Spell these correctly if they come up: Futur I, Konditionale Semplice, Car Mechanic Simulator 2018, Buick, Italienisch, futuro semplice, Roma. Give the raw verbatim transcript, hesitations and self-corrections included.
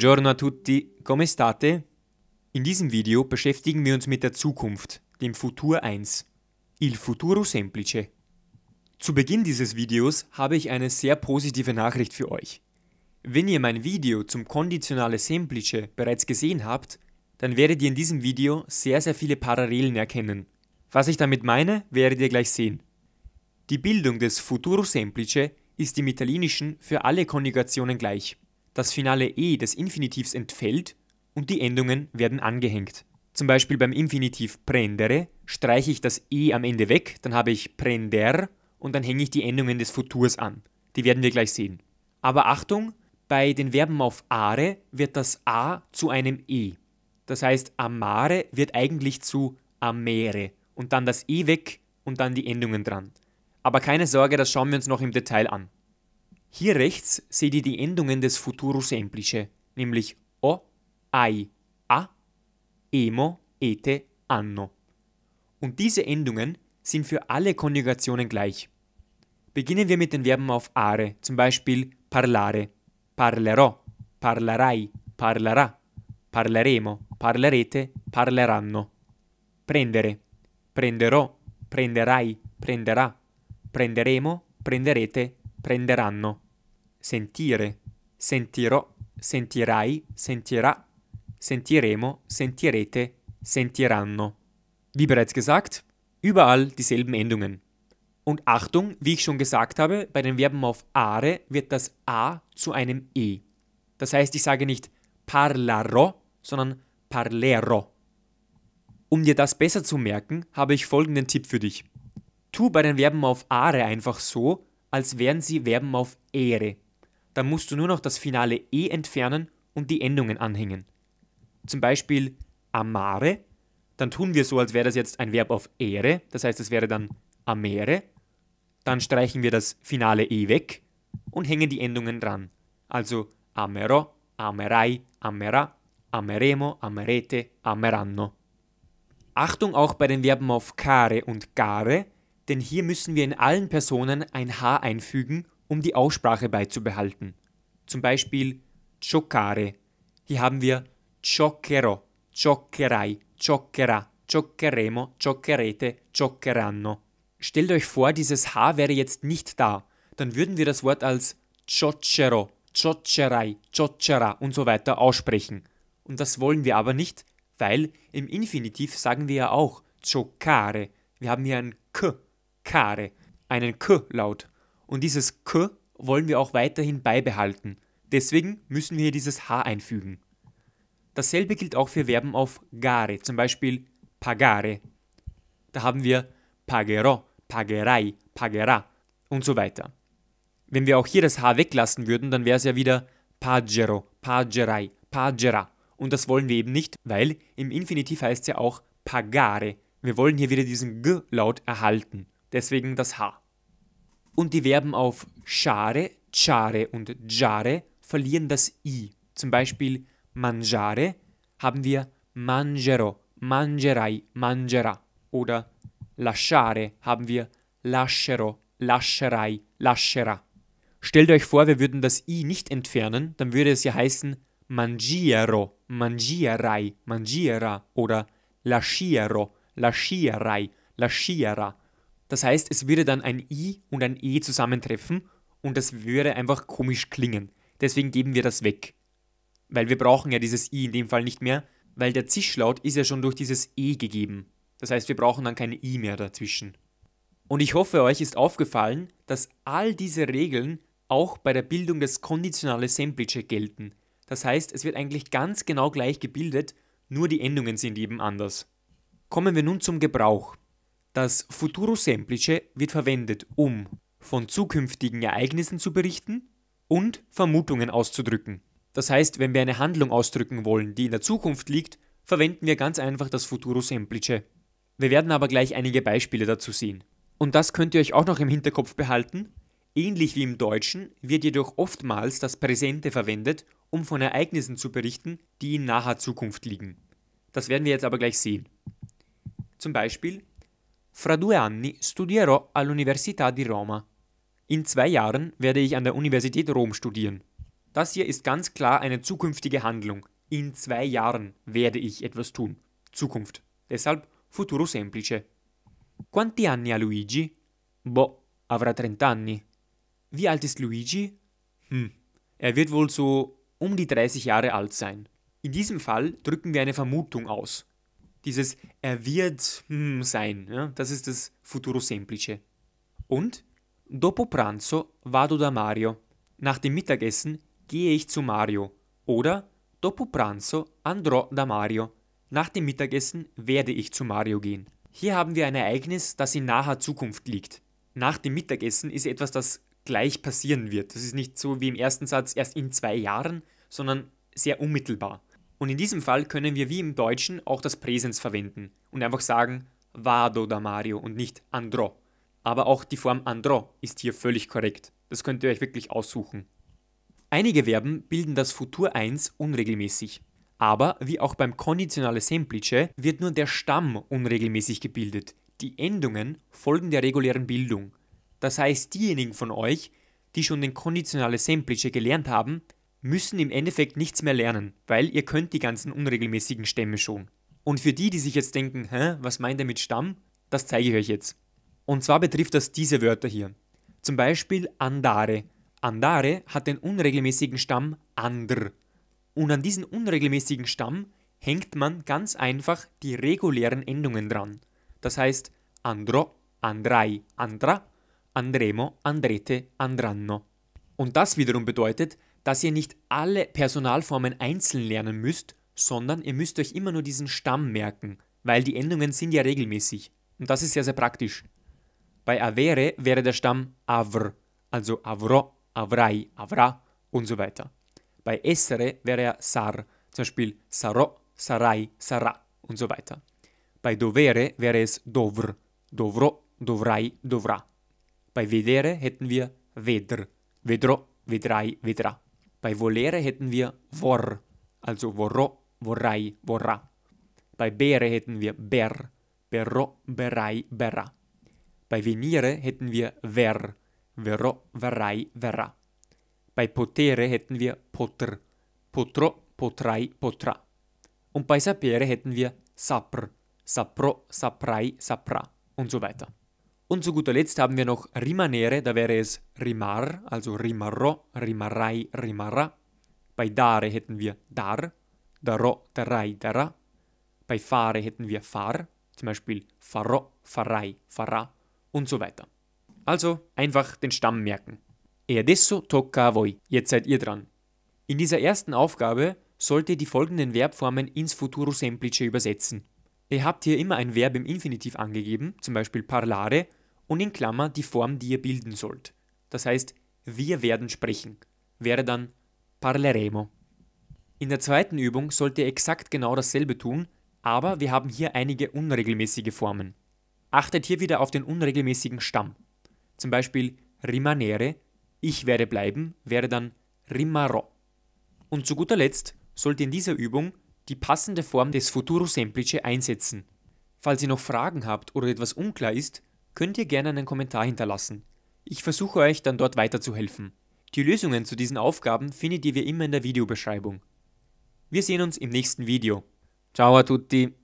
Buongiorno a tutti, come state? In diesem Video beschäftigen wir uns mit der Zukunft, dem Futur eins, il futuro semplice. Zu Beginn dieses Videos habe ich eine sehr positive Nachricht für euch. Wenn ihr mein Video zum Konditionale Semplice bereits gesehen habt, dann werdet ihr in diesem Video sehr sehr viele Parallelen erkennen. Was ich damit meine, werdet ihr gleich sehen. Die Bildung des Futuro Semplice ist im Italienischen für alle Konjugationen gleich. Das finale E des Infinitivs entfällt und die Endungen werden angehängt. Zum Beispiel beim Infinitiv prendere streiche ich das E am Ende weg, dann habe ich prender und dann hänge ich die Endungen des Futurs an. Die werden wir gleich sehen. Aber Achtung, bei den Verben auf are wird das A zu einem E. Das heißt, amare wird eigentlich zu amere und dann das E weg und dann die Endungen dran. Aber keine Sorge, das schauen wir uns noch im Detail an. Hier rechts seht ihr die Endungen des Futuro Semplice, nämlich o, ai, a, emo, ete, anno. Und diese Endungen sind für alle Konjugationen gleich. Beginnen wir mit den Verben auf are, zum Beispiel parlare, parlerò, parlerai, parlerà, parleremo, parlerete, parleranno. Prendere, prenderò, prenderai, prenderà, prenderemo, prenderete, prenderanno. Sentire, sentirò, sentirai, sentirà, sentiremo, sentirete, sentiranno. Wie bereits gesagt, überall dieselben Endungen. Und Achtung, wie ich schon gesagt habe, bei den Verben auf are wird das A zu einem E. Das heißt, ich sage nicht parlarò, sondern parlerò. Um dir das besser zu merken, habe ich folgenden Tipp für dich. Tu bei den Verben auf are einfach so, als wären sie Verben auf ere. Da musst du nur noch das finale E entfernen und die Endungen anhängen. Zum Beispiel amare, dann tun wir so, als wäre das jetzt ein Verb auf ere, das heißt, es wäre dann amere. Dann streichen wir das finale E weg und hängen die Endungen dran. Also amerò, amerai, amerà, ameremo, amerete, ameranno. Achtung auch bei den Verben auf care und gare, denn hier müssen wir in allen Personen ein H einfügen, um die Aussprache beizubehalten. Zum Beispiel giocare. Hier haben wir giocherò, giocherai, giocherà, giocheremo, giocherete, giocheranno. Stellt euch vor, dieses H wäre jetzt nicht da. Dann würden wir das Wort als giocherò, giocherai, giocherà und so weiter aussprechen. Und das wollen wir aber nicht, weil im Infinitiv sagen wir ja auch giocare. Wir haben hier ein K. Care, einen K-Laut. Und dieses K wollen wir auch weiterhin beibehalten. Deswegen müssen wir hier dieses H einfügen. Dasselbe gilt auch für Verben auf gare, zum Beispiel pagare. Da haben wir pagherò, pagherai, pagherà und so weiter. Wenn wir auch hier das H weglassen würden, dann wäre es ja wieder pagherò, pagherai, pagherà. Und das wollen wir eben nicht, weil im Infinitiv heißt es ja auch pagare. Wir wollen hier wieder diesen G-Laut erhalten. Deswegen das H. Und die Verben auf schare, ciare und giare verlieren das I. Zum Beispiel mangiare haben wir mangerò, mangerai, mangerà. Oder lasciare haben wir lascerò, lascerai, lascerà. Stellt euch vor, wir würden das I nicht entfernen, dann würde es ja heißen mangierò, mangierai, mangierà oder lascierò, lascierai, lascierà. Das heißt, es würde dann ein I und ein E zusammentreffen und das würde einfach komisch klingen. Deswegen geben wir das weg. Weil wir brauchen ja dieses I in dem Fall nicht mehr, weil der Zischlaut ist ja schon durch dieses E gegeben. Das heißt, wir brauchen dann kein I mehr dazwischen. Und ich hoffe, euch ist aufgefallen, dass all diese Regeln auch bei der Bildung des Konditionale Semplice gelten. Das heißt, es wird eigentlich ganz genau gleich gebildet, nur die Endungen sind eben anders. Kommen wir nun zum Gebrauch. Das Futuro Semplice wird verwendet, um von zukünftigen Ereignissen zu berichten und Vermutungen auszudrücken. Das heißt, wenn wir eine Handlung ausdrücken wollen, die in der Zukunft liegt, verwenden wir ganz einfach das Futuro Semplice. Wir werden aber gleich einige Beispiele dazu sehen. Und das könnt ihr euch auch noch im Hinterkopf behalten. Ähnlich wie im Deutschen wird jedoch oftmals das Präsente verwendet, um von Ereignissen zu berichten, die in naher Zukunft liegen. Das werden wir jetzt aber gleich sehen. Zum Beispiel: Fra due anni studierò all'Università di Roma. In zwei Jahren werde ich an der Universität Rom studieren. Das hier ist ganz klar eine zukünftige Handlung. In zwei Jahren werde ich etwas tun. Zukunft. Deshalb futuro semplice. Quanti anni ha Luigi? Boh, avrà trenta anni. Wie alt ist Luigi? Hm, er wird wohl so um die dreißig Jahre alt sein. In diesem Fall drücken wir eine Vermutung aus. Dieses er wird hm, sein, ja, das ist das futuro semplice. Und dopo pranzo vado da Mario. Nach dem Mittagessen gehe ich zu Mario. Oder dopo pranzo andrò da Mario. Nach dem Mittagessen werde ich zu Mario gehen. Hier haben wir ein Ereignis, das in naher Zukunft liegt. Nach dem Mittagessen ist etwas, das gleich passieren wird. Das ist nicht so wie im ersten Satz erst in zwei Jahren, sondern sehr unmittelbar. Und in diesem Fall können wir wie im Deutschen auch das Präsens verwenden und einfach sagen vado da Mario und nicht andrò. Aber auch die Form andrò ist hier völlig korrekt. Das könnt ihr euch wirklich aussuchen. Einige Verben bilden das Futur eins unregelmäßig. Aber wie auch beim Konditionale Semplice wird nur der Stamm unregelmäßig gebildet. Die Endungen folgen der regulären Bildung. Das heißt, diejenigen von euch, die schon den Konditionale Semplice gelernt haben, müssen im Endeffekt nichts mehr lernen, weil ihr könnt die ganzen unregelmäßigen Stämme schon. Und für die, die sich jetzt denken, hä, was meint er mit Stamm? Das zeige ich euch jetzt. Und zwar betrifft das diese Wörter hier. Zum Beispiel andare. Andare hat den unregelmäßigen Stamm andr. Und an diesen unregelmäßigen Stamm hängt man ganz einfach die regulären Endungen dran. Das heißt andrò, andrai, andrà, andremo, andrete, andranno. Und das wiederum bedeutet, dass ihr nicht alle Personalformen einzeln lernen müsst, sondern ihr müsst euch immer nur diesen Stamm merken, weil die Endungen sind ja regelmäßig. Und das ist ja sehr praktisch. Bei avere wäre der Stamm avr, also avrò, avrai, avrà und so weiter. Bei essere wäre er sar, zum Beispiel sarò, sarai, sarà und so weiter. Bei dovere wäre es dovr, dovrò, dovrai, dovrà. Bei vedere hätten wir vedr, vedrò, vedrai, vedrà. Bei volere hätten wir vor, also vorrò, vorrai, vorrà. Bei bere hätten wir ber, berrò, berai, berrà. Bei venire hätten wir ver, verrò, verrai, verrà. Bei potere hätten wir potr, potrò, potrai, potrà. Und bei sapere hätten wir sapr, saprò, saprai, saprà und so weiter. Und zu guter Letzt haben wir noch rimanere, da wäre es rimar, also rimarrò, rimarrai, rimarrà. Bei dare hätten wir dar, darò, darai, darà. Bei fare hätten wir far, zum Beispiel farò, farai, farà. Und so weiter. Also einfach den Stamm merken. E adesso tocca a voi. Jetzt seid ihr dran. In dieser ersten Aufgabe sollt ihr die folgenden Verbformen ins futuro semplice übersetzen. Ihr habt hier immer ein Verb im Infinitiv angegeben, zum Beispiel parlare, und in Klammer die Form, die ihr bilden sollt. Das heißt, wir werden sprechen. Wäre dann parleremo. In der zweiten Übung sollt ihr exakt genau dasselbe tun, aber wir haben hier einige unregelmäßige Formen. Achtet hier wieder auf den unregelmäßigen Stamm. Zum Beispiel rimanere, ich werde bleiben, wäre dann rimarrò. Und zu guter Letzt sollt ihr in dieser Übung die passende Form des futuro semplice einsetzen. Falls ihr noch Fragen habt oder etwas unklar ist, könnt ihr gerne einen Kommentar hinterlassen. Ich versuche euch dann dort weiterzuhelfen. Die Lösungen zu diesen Aufgaben findet ihr wie immer in der Videobeschreibung. Wir sehen uns im nächsten Video. Ciao a tutti!